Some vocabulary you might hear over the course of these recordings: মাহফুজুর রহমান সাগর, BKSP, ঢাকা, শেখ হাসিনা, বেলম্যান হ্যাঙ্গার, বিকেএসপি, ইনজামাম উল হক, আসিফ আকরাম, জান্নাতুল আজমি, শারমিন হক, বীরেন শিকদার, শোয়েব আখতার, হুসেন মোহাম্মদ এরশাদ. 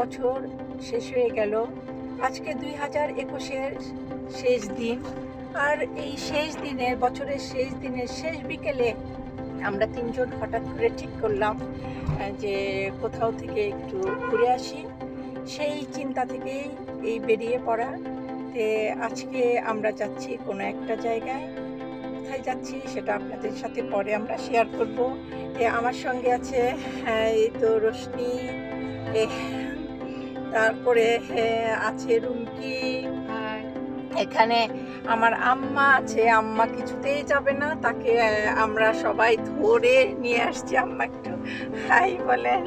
বছর শেষ হয়ে গেল। আজকে 2021-এর শেষ দিন, আর এই শেষ দিনে, বছরের শেষ দিনের শেষ বিকেলে আমরা তিনজন হঠাৎ করে ঠিক করলাম যে কোথাও থেকে একটু ঘুরে আসি। সেই চিন্তা থেকেই এই বেরিয়ে পড়া। তে আজকে আমরা যাচ্ছি কোনো একটা জায়গায়, কোথায় যাচ্ছি সেটা আপনাদের সাথে পরে আমরা শেয়ার করব। আমার সঙ্গে আছে এই তো রোশনি, তারপরে আছে রুমকি, এখানে আমার আম্মা আছে। আম্মা কিছুতেই যাবে না, তাকে আমরা সবাই ধরে নিয়ে আসছি। আম্মা একটু হাই বলেন।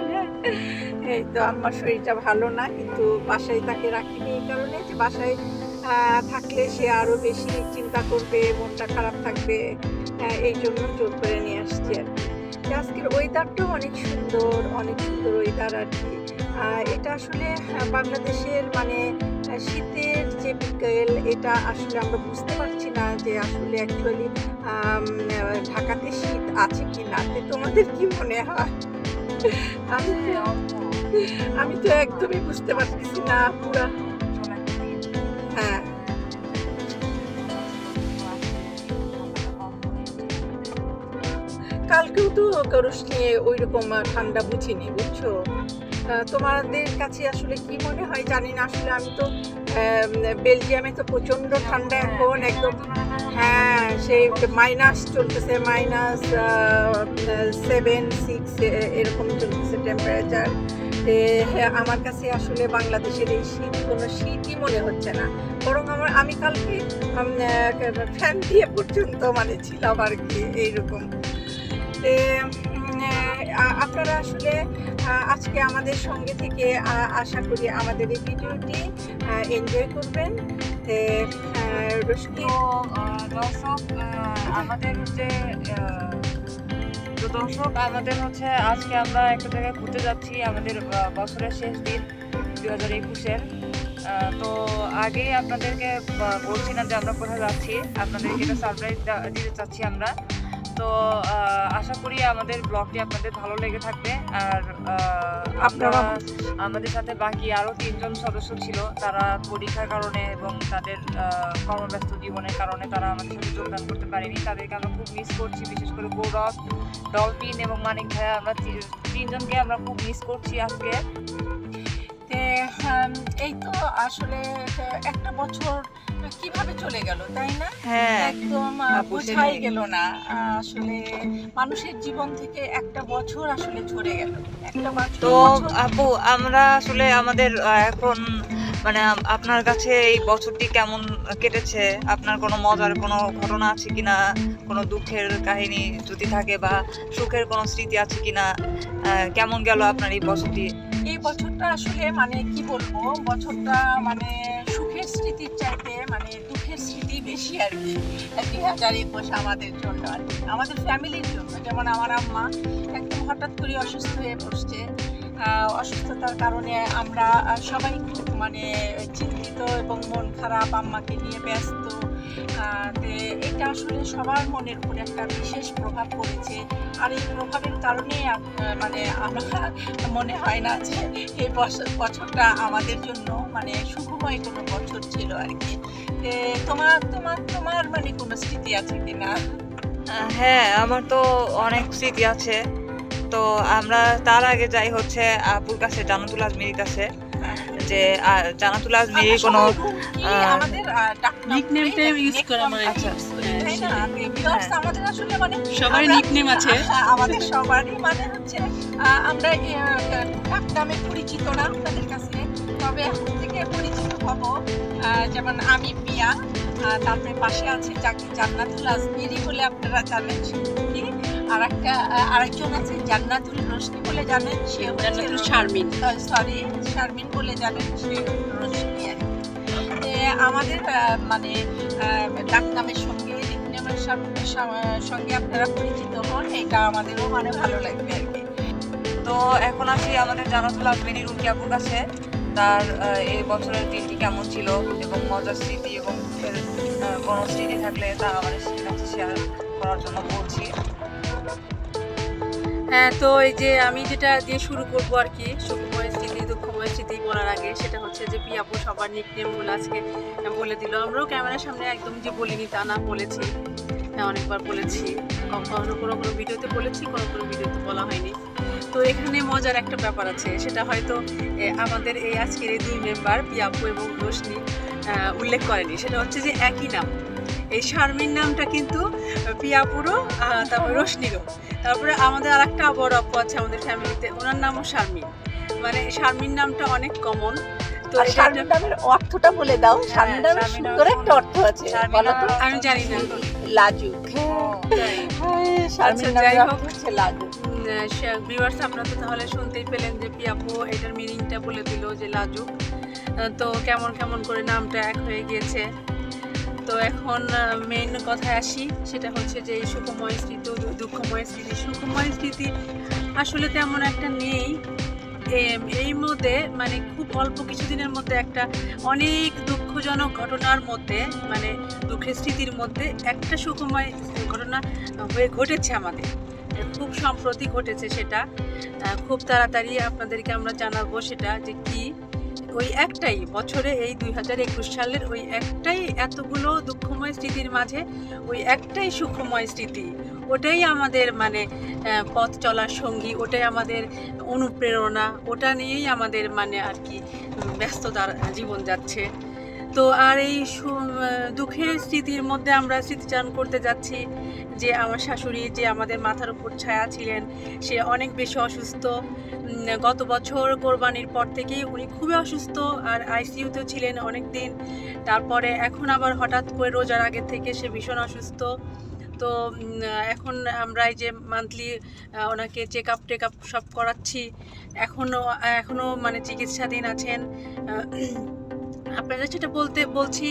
এই তো আম্মার শরীরটা ভালো না, কিন্তু বাসায় তাকে রাখিনি এই কারণে যে বাসায় থাকলে সে আরও বেশি চিন্তা করবে, মনটা খারাপ থাকবে, এই জন্য জোর করে নিয়ে আসছে। আজকের ওয়েদারটাও অনেক সুন্দর ওয়েদার আর কি। এটা আসলে বাংলাদেশের মানে শীতের যে বিকেল, এটা আসলে আমরা বুঝতে পারছি না যে আসলে অ্যাকচুয়ালি ঢাকাতে শীত আছে কি না। তোমাদের কি মনে হয়? আমি তো একদমই বুঝতে পারছি না পুরা। হ্যাঁ কালকেও তো রোশনি ওইরকম ঠান্ডা বুঝিনি, বুঝছো? তোমাদের কাছে আসলে কি মনে হয় জানি না। আসলে আমি তো বেলজিয়ামে তো প্রচণ্ড ঠান্ডা এখন একদম, হ্যাঁ সেই মাইনাস চলতেছে, -7, 6 এরকম চলতেছে টেম্পারেচার। আমার কাছে আসলে বাংলাদেশের এই শীত কোনো শীতই মনে হচ্ছে না, বরং আমি কালকে ফ্যান দিয়ে পর্যন্ত মানে ছিলাম আর কি, এইরকম। আপনারা আসলে আজকে আমাদের সঙ্গে থেকে আশা করি আমাদের এই ভিডিওটি এনজয় করবেন। দর্শক আমাদের হচ্ছে আজকে আমরা একটা জায়গায় ঘুরতে যাচ্ছি, আমাদের বছরের শেষ দিন 2021-এর। তো আগেই আপনাদেরকে বলছি না যে আমরা কোথায় যাচ্ছি, আপনাদেরকে একটা সারপ্রাইজ দিতে চাচ্ছি আমরা। তো আশা করি আমাদের ব্লগটি আপনাদের ভালো লেগে থাকবে। আর আপনারা আমাদের সাথে বাকি আরও 3 জন সদস্য ছিল, তারা পরীক্ষার কারণে এবং তাদের কর্মব্যস্ত জীবনের কারণে তারা আমাদের সাথে যোগদান করতে পারেনি। তাদেরকে আমরা খুব মিস করছি, বিশেষ করে গৌরব, ডলফিন এবং মানিক ভাইয়া। আমরা 3 জনকে আমরা খুব মিস করছি আজকে। এই তো আসলে একটা বছর কিভাবে চলে গেল, তাই না? একদম বোঝাই গেল না। আসলে মানুষের জীবন থেকে একটা বছর আসলে ঝরে গেল, একটা বছর। তো আপু, আমরা আসলে আমাদের এখন মানে আপনার কাছে এই বছরটি কেমন কেটেছে? আপনার কোনো মজার কোনো ঘটনা আছে কিনা, কোনো দুঃখের কাহিনী যদি থাকে, বা সুখের কোনো স্মৃতি আছে কিনা? কেমন গেল আপনার এই বছরটি? এই বছরটা আসলে মানে কি বলবো, বছরটা মানে সুখের স্মৃতির চাইতে মানে দুঃখের স্মৃতি বেশি আর কি। 2021 আমাদের জন্য আর কি, আমাদের ফ্যামিলির জন্য। যেমন আমার আম্মা একদম হঠাৎ করে অসুস্থ হয়ে পড়ছে। অসুস্থতার কারণে আমরা সবাই খুব মানে চিন্তিত এবং মন খারাপ, আম্মাকে নিয়ে ব্যস্ত। এটা আসলে সবার মনের উপর একটা বিশেষ প্রভাব পড়েছে। আর এই প্রভাবের কারণেই মানে আমরা মনে হয় না যে এই বছরটা আমাদের জন্য মানে সুখময় কোনো বছর ছিল আর কি। তোমার তোমার তোমার মানে কোনো স্মৃতি আছে কিনা? হ্যাঁ, আমার তো অনেক স্মৃতি আছে। তো আমরা তার আগে যাই হচ্ছে আপুর কাছে, জান্নাতুল আজমির কাছে, যে জান্নাতুল আজমির কোনো আমাদের নিকনেম ইউজ করা মানে আমাদের আসলে মানে সবাই নিকনেম আছে আমাদের সবারই, মানে হচ্ছে আমরা ডাকনামে পরিচিত না আপনাদের কাছে, তবে এখন থেকে পরিচিত হব। যেমন আমি পিয়া, তারপরে পাশে আছে যাকে জান্নাতুল আজমিরই বলে আপনারা জানেন কি, আর একটা আরেকজন আছে জান্নাতুল রোশনি বলে জানেন, সে জান্নাতুল শারমিন, সরি শারমিন বলে জানেন, সে রোশনি। আমাদের মানে ডাকনামের সঙ্গে নিকনেমের সঙ্গে আপনারা পরিচিত হন, এটা আমাদেরও মানে ভালো লাগবে আর কি। তো এখন আসি আমাদের জান্নাতুল আজমির রুমকি আপুর কাছে, তার এই বছরের দিনটি কেমন ছিল এবং মজার স্মৃতি এবং কোনো স্মৃতি থাকলে তা আমাদের কাছে শেয়ার করার জন্য বলছি। হ্যাঁ, তো এই যে আমি যেটা দিয়ে শুরু করবো আর কি, সুখময় স্মৃতি, দুঃখময় স্মৃতি, বলার আগে সেটা হচ্ছে যে পিয়াপু সবার নিকনেমগুলো আজকে বলে দিল। আমরাও ক্যামেরার সামনে একদম যে বলিনি তা না, বলেছি, অনেকবার বলেছি, কখনো কোনো কোনো ভিডিওতে বলেছি, কোনো কোনো ভিডিওতে বলা হয়নি। তো এখানে মজার একটা ব্যাপার আছে, সেটা হয়তো আমাদের এই আজকের এই দুই মেম্বার পিয়াপু এবং রোশনি উল্লেখ করেনি, সেটা হচ্ছে যে একই নাম। এই শারমিন নামটা কিন্তু পিয়াপুরও, তারপরে রোশনিরও। তারপরে আমাদের আর একটা বড় আপু আছে আমাদের ফ্যামিলিতে, ওনার নামও শারমিন, মানে শারমিন নামটা অনেক কমন। তো শারমিন নামের অর্থটা বলে দাও। শারমিন নামের সুন্দর একটা অর্থ আছে, বলো তো। আমি জানি না। লাজুক। শারমিন নামের অর্থ হচ্ছে লাজুক। ভিউয়ার্স আপনারা তো তাহলে শুনতেই পেলেন যে পিয়াপু এটার মিনিংটা বলে দিল, যে লাজুক। তো কেমন কেমন করে নামটা এক হয়ে গিয়েছে। তো এখন মেইন কথায় আসি, সেটা হচ্ছে যে এই সুখময় স্মৃতি, দুঃখময় স্মৃতি। সুখময় স্মৃতি আসলে তেমন একটা নেই এই মধ্যে, মানে খুব অল্প কিছুদিনের মধ্যে একটা অনেক দুঃখজনক ঘটনার মধ্যে, মানে দুঃখের স্মৃতির মধ্যে একটা সুখময় ঘটনা হয়ে ঘটেছে আমাদের, খুব সম্প্রতি ঘটেছে। সেটা খুব তাড়াতাড়ি আপনাদেরকে আমরা জানাবো সেটা যে কি। ওই একটাই বছরে, এই 2021 সালের ওই একটাই, এতগুলো দুঃখময় স্মৃতির মাঝে ওই একটাই সুখময় স্মৃতি, ওটাই আমাদের মানে পথ চলার সঙ্গী, ওটাই আমাদের অনুপ্রেরণা, ওটা নিয়েই আমাদের মানে আর কি ব্যস্ততার জীবন যাচ্ছে। তো আর এই দুঃখের স্মৃতির মধ্যে আমরা স্মৃতিচারণ করতে যাচ্ছি যে আমার শাশুড়ি, যে আমাদের মাথার উপর ছায়া ছিলেন, সে অনেক বেশি অসুস্থ। গত বছর কোরবানির পর থেকে উনি খুবই অসুস্থ, আর আইসিইউতেও ছিলেন অনেক দিন। তারপরে এখন আবার হঠাৎ করে রোজার আগে থেকে সে ভীষণ অসুস্থ। তো এখন আমরা এই যে মান্থলি ওনাকে চেক আপ সব করাচ্ছি, এখনও মানে চিকিৎসাধীন আছেন। আপনাদের যেটা বলছি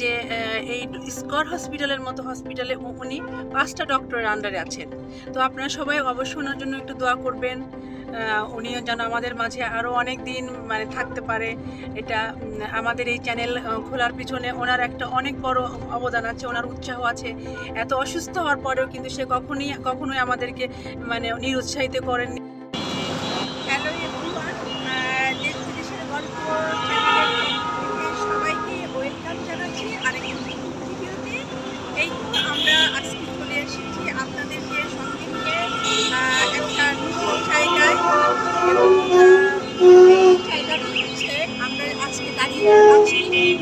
যে এই স্কয়ার হসপিটালের মতো হসপিটালে উনি 5টা ডক্টরের আন্ডারে আছেন। তো আপনারা সবাই অবশ্যই ওনার জন্য একটু দোয়া করবেন, উনিও যেন আমাদের মাঝে আরও অনেক দিন মানে থাকতে পারে। এটা আমাদের এই চ্যানেল খোলার পিছনে ওনার একটা অনেক বড় অবদান আছে, ওনার উৎসাহ আছে। এত অসুস্থ হওয়ার পরেও কিন্তু সে কখনোই আমাদেরকে মানে নিরুৎসাহিত করেননি।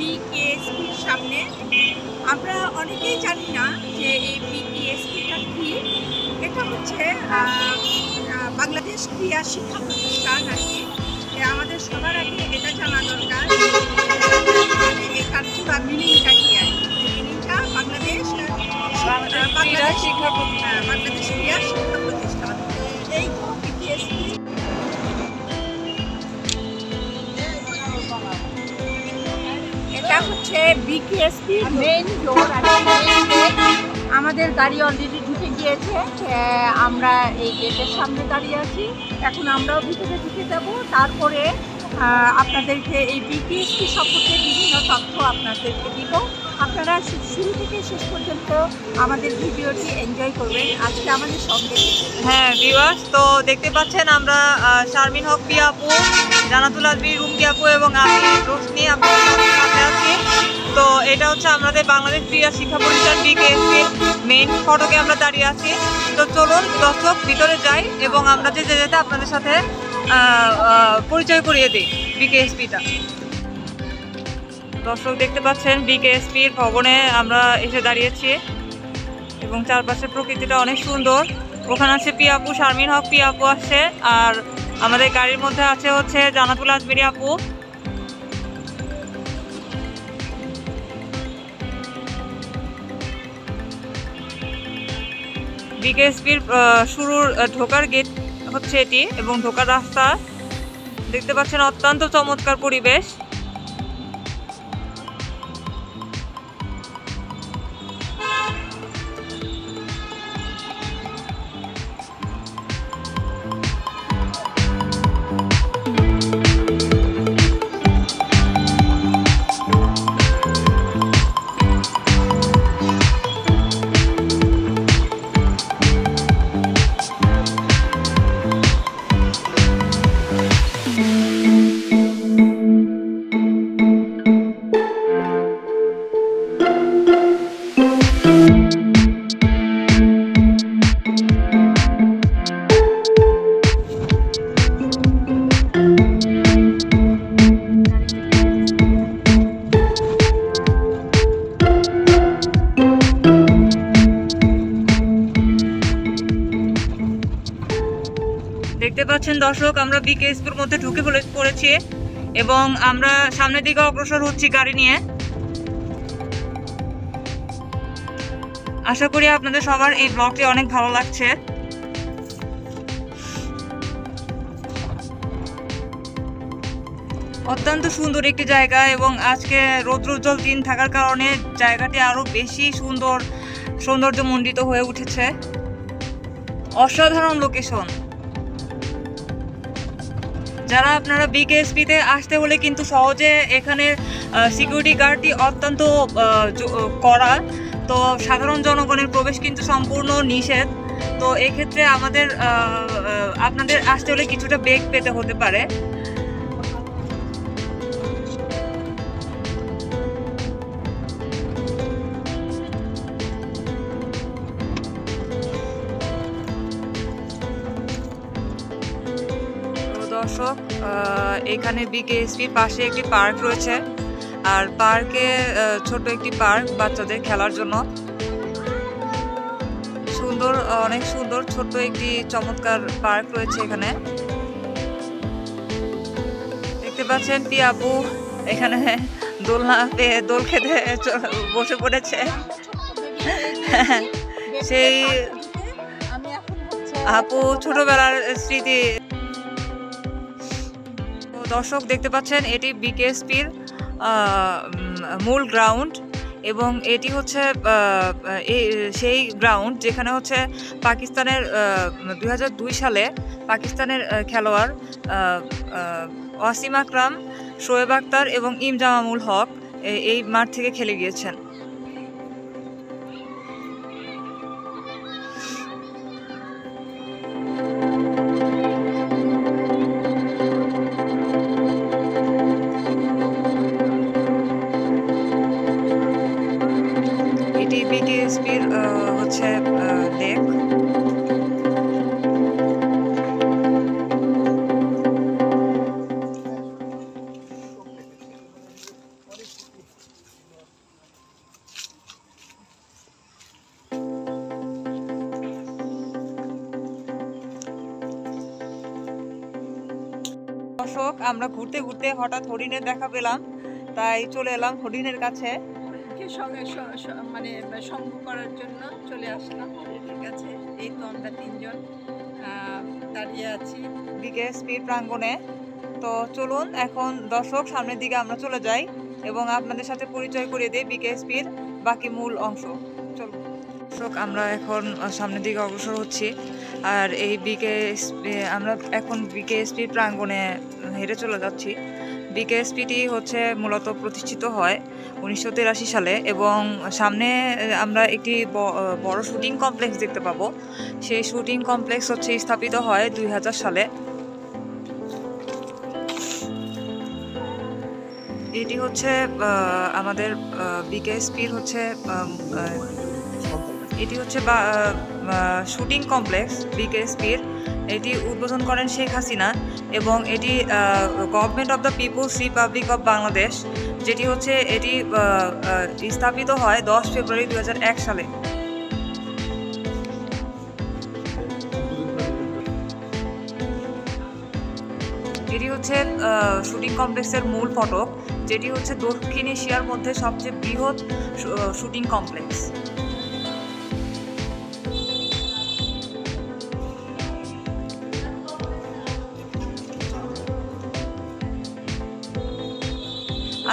BKSP সামনে আমরা অনেকেই জানি না যে এই BKSPটা কি। এটা হচ্ছে বাংলাদেশ ক্রীড়া শিক্ষা প্রতিষ্ঠান আর কি। আমাদের সবার আগে এটা জানা দরকার বা মিনিংটা কি। আর মিনিংটা বাংলাদেশ ক্রীড়া শিক্ষা প্রতিষ্ঠান। এই BKSP হচ্ছে BKSP মেইন ডোর। আমাদের গাড়ি অলরেডি ঢুকে গিয়েছে, আমরা এই গেটের সামনে দাঁড়িয়ে আছি। এখন আমরাও ভিতরে ঢুকে যাব, তারপরে আপনাদেরকে এই BKSP সম্পর্কে বিভিন্ন তথ্য আপনাদেরকে দিব। আপনারা শুরু থেকে শেষ পর্যন্ত আমাদের ভিডিওটি এনজয় করবেন। আজকে আমাদের সঙ্গে হ্যাঁ ভিউয়ার্স, তো দেখতে পাচ্ছেন আমরা শারমিন হক পিয়াপু, জানাতুল আলবি রুমকি আপু এবং আমি রোশনি আপনাদের সাথে আছি। তো এটা হচ্ছে আমাদের বাংলাদেশ ক্রীড়া শিক্ষা প্রতিষ্ঠান BKSP মেইন ফটকে আমরা দাঁড়িয়ে আছি। তো চলুন দর্শক ভিতরে যাই এবং আমরা যেতে আপনাদের সাথে পরিচয় করিয়ে দিই BKSPটা। দর্শক দেখতে পাচ্ছেন BKSPর ভবনে আমরা এসে দাঁড়িয়েছি এবং চারপাশের প্রকৃতিটা অনেক সুন্দর। ওখানে আছে পিয়াপু, শারমিন হক পিয়াপু আসছে, আর আমাদের গাড়ির মধ্যে আছে হচ্ছে জানাতুল আজমিরি আপু। BKSPর শুরুর ঢোকার গেট হচ্ছে এটি এবং ঢোকার রাস্তা দেখতে পাচ্ছেন, অত্যন্ত চমৎকার পরিবেশ। देखते पाচ্ছেন दर्शक আমরা বিকেএসপির মধ্যে ঢুকে পড়েছি এবং আমরা সামনের দিকে অগ্রসর হচ্ছি গাড়ি নিয়ে। আশা করি আপনাদের সবার এই ব্লগটি অনেক ভালো লাগছে। অত্যন্ত সুন্দর একটি জায়গা এবং আজকে রৌদ্রোজ্জ্বল দিন থাকার কারণে জায়গাটি আরো বেশি সুন্দর সৌন্দর্যমণ্ডিত হয়ে উঠেছে। অসাধারণ লোকেশন। যারা আপনারা বিকেএসপিতে আসতে হলে কিন্তু সহজে এখানে সিকিউরিটি গার্ডটি অত্যন্ত কড়া, তো সাধারণ জনগণের প্রবেশ কিন্তু সম্পূর্ণ নিষেধ। তো এক্ষেত্রে আপনাদের আসতে হলে কিছুটা বেগ পেতে হতে পারে। দর্শক এখানে বিকেএসপি পাশে একটি পার্ক রয়েছে, আর পার্কে ছোট একটি পার্ক বাচ্চাদের খেলার জন্য। সুন্দর, অনেক সুন্দর ছোট একটি চমৎকার পার্ক রয়েছে এখানে। দেখতে পাচ্ছেন পিয়াপু এখানে দোলনা পেয়ে দোল খেতে বসে পড়েছে। সেই আপু ছোটবেলার স্মৃতি। দর্শক দেখতে পাচ্ছেন এটি বিকেএসপির মূল গ্রাউন্ড এবং এটি হচ্ছে সেই গ্রাউন্ড যেখানে হচ্ছে পাকিস্তানের 2002 সালে পাকিস্তানের খেলোয়াড় আসিফ আকরাম, শোয়েব আখতার এবং ইনজামাম উল হক এই মাঠ থেকে খেলে গিয়েছেন। বিকেএসপির হচ্ছে লেক। দর্শক আমরা ঘুরতে ঘুরতে হঠাৎ হরিণের দেখা পেলাম, তাই চলে এলাম হরিণের কাছে সঙ্গে মানে সঙ্গ করার জন্য চলে আসলাম। এই তো আমরা তিনজন দাঁড়িয়ে আছি বিকেএসপি প্রাঙ্গণে। তো চলুন এখন দর্শক সামনের দিকে আমরা চলে যাই এবং আপনাদের সাথে পরিচয় করিয়ে দিই বিকেএসপির বাকি মূল অংশ। চলুন দর্শক আমরা এখন সামনের দিকে অগ্রসর হচ্ছি। আর এই আমরা এখন বিকেএসপির প্রাঙ্গণে হেঁটে চলে যাচ্ছি। বিকেএসপিটি হচ্ছে মূলত প্রতিষ্ঠিত হয় 1983 সালে এবং সামনে আমরা একটি বড় শুটিং কমপ্লেক্স দেখতে পাবো। সেই শুটিং কমপ্লেক্স হচ্ছে স্থাপিত হয় 2000 সালে। এটি হচ্ছে আমাদের বিকেএসপির হচ্ছে এটি হচ্ছে শুটিং কমপ্লেক্স বিকেএসপির। এটি উদ্বোধন করেন শেখ হাসিনা এবং এটি government of the people's republic of Bangladesh, যেটি হচ্ছে এটি স্থাপিত হয় 10 ফেব্রুয়ারি 2001 সালে। এটি হচ্ছে শুটিং কমপ্লেক্সের মূল ফটক, যেটি হচ্ছে দক্ষিণ এশিয়ার মধ্যে সবচেয়ে বৃহৎ শুটিং কমপ্লেক্স।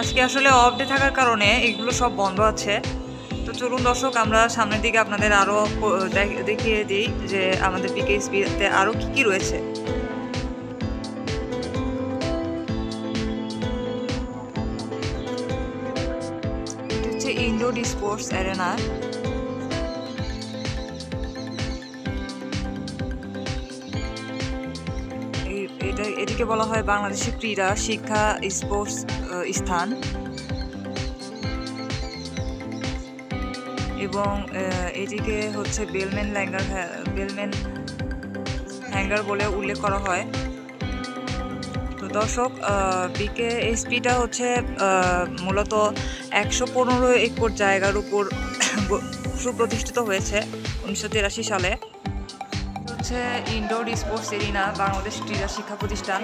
আজকে আসলে অফ ডে থাকার কারণে এগুলো সব বন্ধ আছে। তো চলুন দর্শক আমরা সামনের দিকে আপনাদের আরও দেখিয়ে দিই যে আমাদের বিকেএসপিতে আরও কী কী রয়েছে। এটা হচ্ছে ইনডোর স্পোর্টস অ্যারেনা। এটিকে বলা হয় বাংলাদেশের ক্রীড়া শিক্ষা স্পোর্টস স্থান এবং এটিকে হচ্ছে বেলম্যান হ্যাঙ্গার বলে উল্লেখ করা হয়। তো দর্শক, বিকেএসপিটা হচ্ছে মূলত 115 একর জায়গার উপর সুপ্রতিষ্ঠিত হয়েছে 1983 সালে। হচ্ছে ইনডোর স্পোর্টস এরিনা বাংলাদেশ ক্রীড়া শিক্ষা প্রতিষ্ঠান,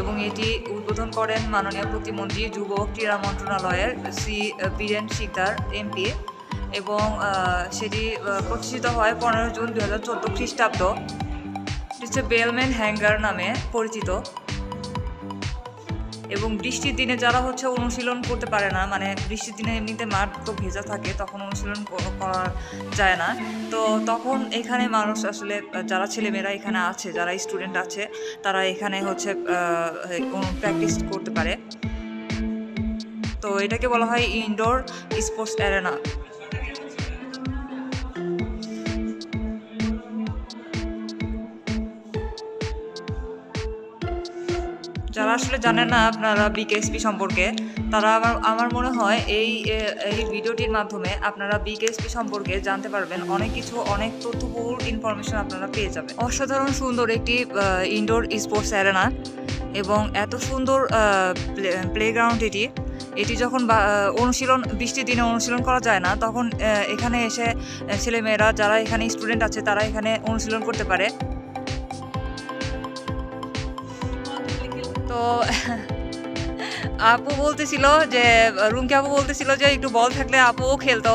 এবং এটি উদ্বোধন করেন মাননীয় প্রতিমন্ত্রী যুব ক্রীড়া মন্ত্রণালয়ের শ্রী বীরেন শিকদার এমপি, এবং সেটি প্রতিষ্ঠিত হয় 15 জুন 2014 খ্রিস্টাব্দ। হচ্ছে বেলম্যান হ্যাঙ্গার নামে পরিচিত, এবং বৃষ্টির দিনে যারা হচ্ছে অনুশীলন করতে পারে না, মানে বৃষ্টির দিনে এমনিতে মাঠ তো ভেজা থাকে, তখন অনুশীলন করা যায় না, তো তখন এখানে মানুষ আসলে যারা ছেলেমেয়েরা এখানে আছে, যারা স্টুডেন্ট আছে, তারা এখানে হচ্ছে প্র্যাকটিস করতে পারে। তো এটাকে বলা হয় ইনডোর স্পোর্টস অ্যারেনা। যারা আসলে জানেন না আপনারা বিকেএসপি সম্পর্কে, তারা আমার মনে হয় এই ভিডিওটির মাধ্যমে আপনারা বিকেএসপি সম্পর্কে জানতে পারবেন, অনেক কিছু, অনেক তথ্যপূর্ণ ইনফরমেশন আপনারা পেয়ে যাবেন। অসাধারণ সুন্দর একটি ইনডোর স্পোর্টস অ্যারেনা, এবং এত সুন্দর প্লেগ্রাউন্ড এটি যখন অনুশীলন বৃষ্টির দিনে অনুশীলন করা যায় না, তখন এখানে এসে ছেলেমেয়েরা, যারা এখানে স্টুডেন্ট আছে, তারা এখানে অনুশীলন করতে পারে। তো আপু বলতেছিল যে, রুমকি আপু বলতেছিল যে একটু বল থাকলে আপুও খেলতো,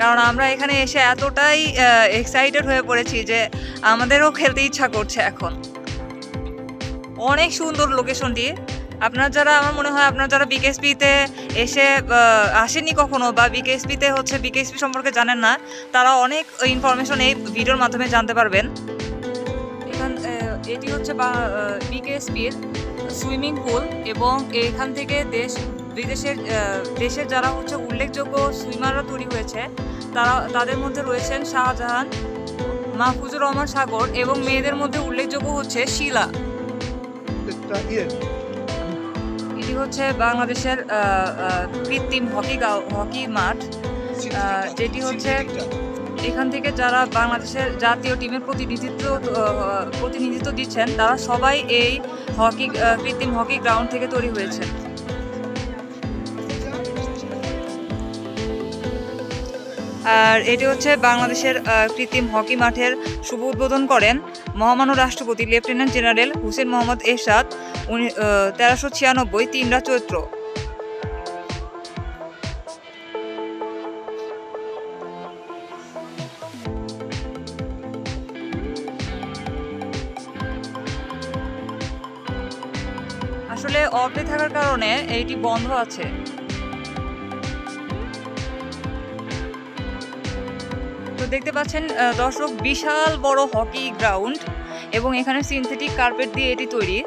কারণ আমরা এখানে এসে এতটাই এক্সাইটেড হয়ে পড়েছি যে আমাদেরও খেলতে ইচ্ছা করছে এখন। অনেক সুন্দর লোকেশনটি। আপনার যারা, আমার মনে হয় আপনার যারা বিকেএসপিতে এসে আসেননি কখনো, বা বিকেএসপিতে হচ্ছে বিকেএসপি সম্পর্কে জানেন না, তারা অনেক ইনফরমেশন এই ভিডিওর মাধ্যমে জানতে পারবেন। এটি হচ্ছে বিকেএসপির সুইমিং পুল, এবং এখান থেকে দেশের যারা হচ্ছে উল্লেখযোগ্য সুইমাররা তৈরি হয়েছে, তাদের মধ্যে রয়েছেন শাহজাহান, মাহফুজুর রহমান সাগর, এবং মেয়েদের মধ্যে উল্লেখযোগ্য হচ্ছে শিলা। এটি হচ্ছে বাংলাদেশের কৃত্রিম হকি মাঠ, যেটি হচ্ছে এখান থেকে যারা বাংলাদেশের জাতীয় টিমের প্রতিনিধিত্ব দিচ্ছেন, তারা সবাই এই কৃত্রিম হকি গ্রাউন্ড থেকে তৈরি হয়েছে। আর এটি হচ্ছে বাংলাদেশের কৃত্রিম হকি মাঠের শুভ উদ্বোধন করেন মহামান্য রাষ্ট্রপতি লেফটেন্যান্ট জেনারেল হুসেন মোহাম্মদ এরশাদ 1396 3 চৈত্র। আসলে অফে থাকার কারণে এইটি বন্ধ আছে। তো দেখতে পাচ্ছেন দর্শক, বিশাল বড় হকি গ্রাউন্ড, এবং এখানে সিনথেটিক কার্পেট দিয়ে এটি তৈরি।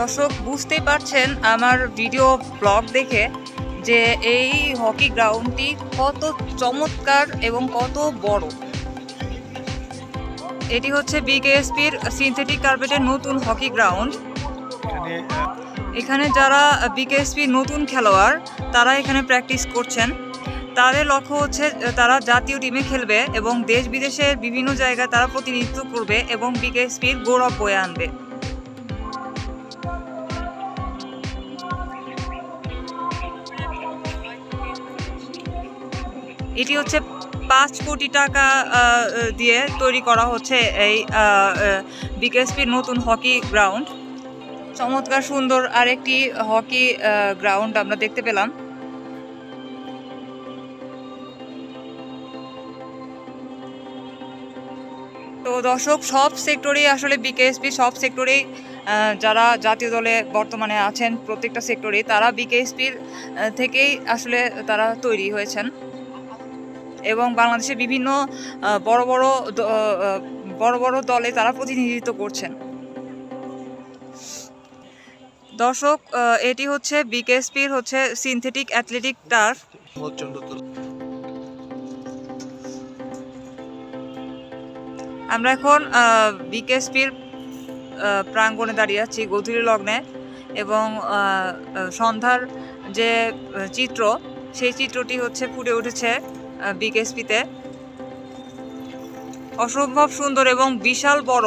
দর্শক বুঝতেই পারছেন আমার ভিডিও ব্লগ দেখে যে এই হকি গ্রাউন্ডটি কত চমৎকার এবং কত বড়। এটি হচ্ছে বিকেএসপির সিনথেটিক কার্পেটের নতুন হকি গ্রাউন্ড। এখানে যারা বিকেএসপির নতুন খেলোয়াড়, তারা এখানে প্র্যাকটিস করছেন। তাদের লক্ষ্য হচ্ছে তারা জাতীয় টিমে খেলবে, এবং দেশ বিদেশের বিভিন্ন জায়গায় তারা প্রতিনিধিত্ব করবে, এবং বিকেএসপির গৌরব বয়ে আনবে। এটি হচ্ছে 5 কোটি টাকা দিয়ে তৈরি করা হচ্ছে এই বিকেএসপির নতুন হকি গ্রাউন্ড। চমৎকার সুন্দর আরেকটি হকি গ্রাউন্ড আমরা দেখতে পেলাম। তো দর্শক, সব সেক্টরেই আসলে বিকেএসপি, সব সেক্টরেই যারা জাতীয় দলে বর্তমানে আছেন, প্রত্যেকটা সেক্টরেই তারা বিকেএসপির থেকেই আসলে তারা তৈরি হয়েছেন, এবং বাংলাদেশের বিভিন্ন বড় বড় দলে তারা প্রতিনিধিত্ব করছেন। দর্শক, এটি হচ্ছে বিকেএসপির হচ্ছে সিনথেটিক অ্যাথলেটিক টার্ফ। আমরা এখন বিকেএসপির प्रांगणे दाड़िये आछि गधूली लग्ने एवं सन्ध्यार जे चित्र सेई चित्रटी होच्छे फुटे उठेछे बीकेएसपीते असम्भव सुंदर एवं विशाल बड़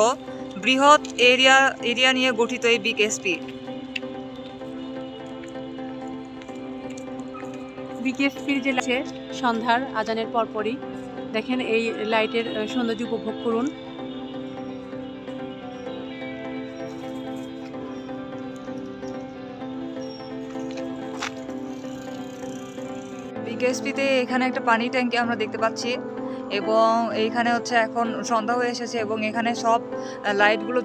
बृहत् एरिया निये गठित एई बीकेएसपी। बीकेएसपी जे सन्ध्यार आजानेर परपरई देखें ये लाइटेर सौंदर्य उपभोग करुन। बीकेएसपीते एखाने एक पानी टैंकी आमरा देखते पाच्छी एवं एखाने होच्छे एखन सन्ध्या हये एसेछे एवं एखाने सब लाइटगुलो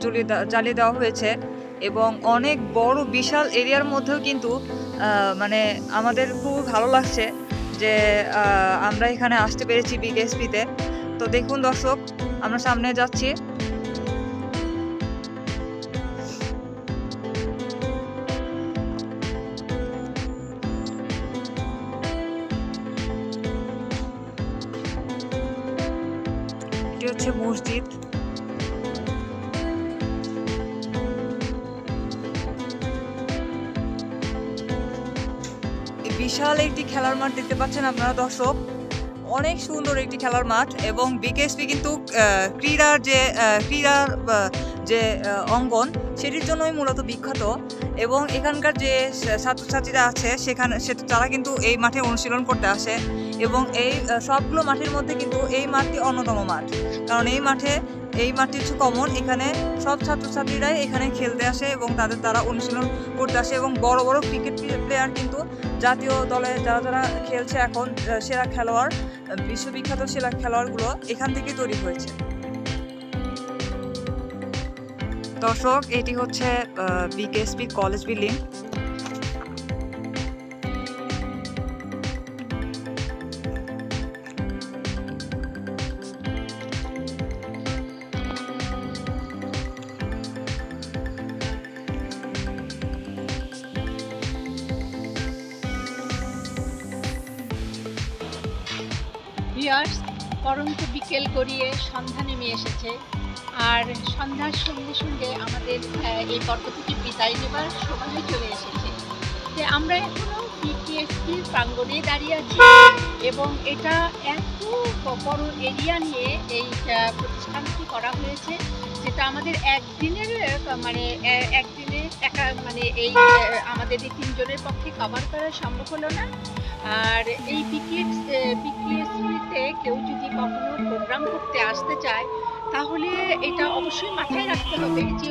जालिये देवा हयेछे एवं अनेक बड़ विशाल एरियार मध्येओ किन्तु माने आमादेर खूब भालो लागछे जे आमरा एखाने आसते पेरेछि बीकेएसपीते। तो देखुन दर्शक आमरा सामने जाच्छी। মসজিদ বিশাল একটি খেলার মাঠ দেখতে পাচ্ছেন আপনারা দর্শক, অনেক সুন্দর একটি খেলার মাঠ এবং বিকেএসপি কিন্তু ক্রীড়ার যে অঙ্গন সেটির জন্যই মূলত বিখ্যাত এবং এখানকার যে ছাত্রছাত্রীরা আছে তারা কিন্তু এই মাঠে অনুশীলন করতে আসে এবং এই সবগুলো মাঠের মধ্যে কিন্তু এই মাঠটি অন্যতম মাঠ, কারণ এই মাঠটি হচ্ছে কমন, এখানে সব ছাত্রছাত্রীরাই এখানে খেলতে আসে এবং তাদের দ্বারা অনুশীলন করতে আসে এবং বড় বড় ক্রিকেট প্লেয়ার কিন্তু জাতীয় দলে যারা খেলছে এখন সেরা খেলোয়াড় বিশ্ববিখ্যাত সেরা খেলোয়াড়গুলো এখান থেকে তৈরি হয়েছে। দর্শক এটি হচ্ছে বিকেএসপি কলেজ বিল্ডিং। পরন্ত বিকেল গড়িয়ে সন্ধ্যা নেমে এসেছে, আর সন্ধ্যার সঙ্গে সঙ্গে আমাদের এই পর্ব থেকে বিদায় নেবার সময় চলে এসেছে। যে আমরা এখনও বিকেএসপির প্রাঙ্গণে দাঁড়িয়ে আছি এবং এটা এত বড় এরিয়া নিয়ে এই প্রতিষ্ঠানটি করা হয়েছে যেটা আমাদের একদিনের একদিনে একা এই আমাদের এই তিনজনের পক্ষে কভার করা সম্ভব হলো না। আর এই বিকেএসপিতে কেউ যদি কখনো প্রোগ্রাম করতে আসতে চায় তাহলে এটা অবশ্যই মাথায় রাখতে হবে যে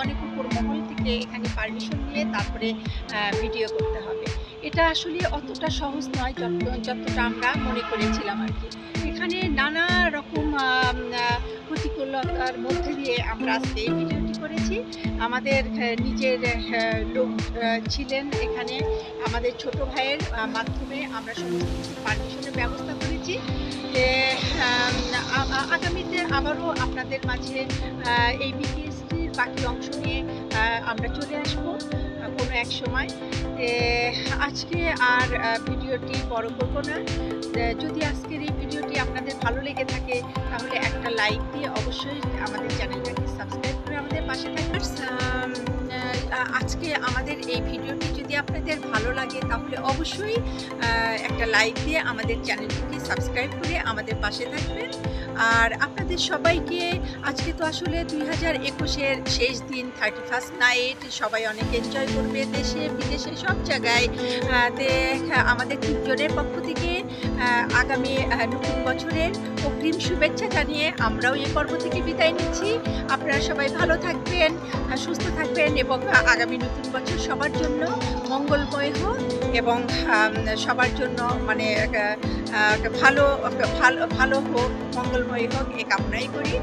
অনেক উপর মহল থেকে এখানে পারমিশন নিয়ে তারপরে ভিডিও করতে হবে। এটা আসলে অতটা সহজ নয় যতটা আমরা মনে করেছিলাম আর কি। এখানে নানা রকম প্রতিকূলতার মধ্যে দিয়ে আমরা আজকে এই ভিডিওটি করেছি। আমাদের নিজের লোক ছিলেন এখানে, আমাদের ছোট ভাইয়ের মাধ্যমে আমরা সমস্ত কিছু পারমিশনের ব্যবস্থা করেছি। আগামীতে আবারও আপনাদের মাঝে এই বিকেএসপির বাকি অংশ নিয়ে আমরা চলে আসব কোনো এক সময়। আজকে আর ভিডিওটি বড় করব না। যদি আজকের এই ভিডিওটি আপনাদের ভালো লেগে থাকে তাহলে একটা লাইক দিয়ে অবশ্যই আমাদের চ্যানেলটাকে সাবস্ক্রাইব করে আমাদের পাশে থাকবেন। আজকে আমাদের এই ভিডিওটি যদি আপনাদের ভালো লাগে তাহলে অবশ্যই একটা লাইক দিয়ে আমাদের চ্যানেলটিকে সাবস্ক্রাইব করে আমাদের পাশে থাকবেন। আর আপনাদের সবাইকে আজকে তো আসলে 2021-এর শেষ দিন, 31st নাইট, সবাই অনেক এনজয় করবে দেশে বিদেশে সব জায়গায়। আমাদের তিনজনের পক্ষ থেকে আগামী নতুন বছরের অগ্রিম শুভেচ্ছা জানিয়ে আমরাও এই পর্ব থেকে বিদায় নিচ্ছি। আপনারা সবাই ভালো থাকবেন, সুস্থ থাকবেন এবং আগামী নতুন বছর সবার জন্য মঙ্গলময় হোক এবং সবার জন্য ভালো ভালো ভালো হোক, মঙ্গলময় হোক, এ কামনাই করি।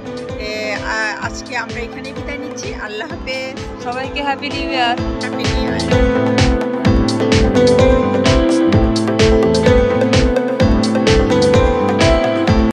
আজকে আমরা এখানে বিদায় নিচ্ছি। আল্লাহ হাফেজ। সবাইকে হ্যাপি নিউ ইয়ার।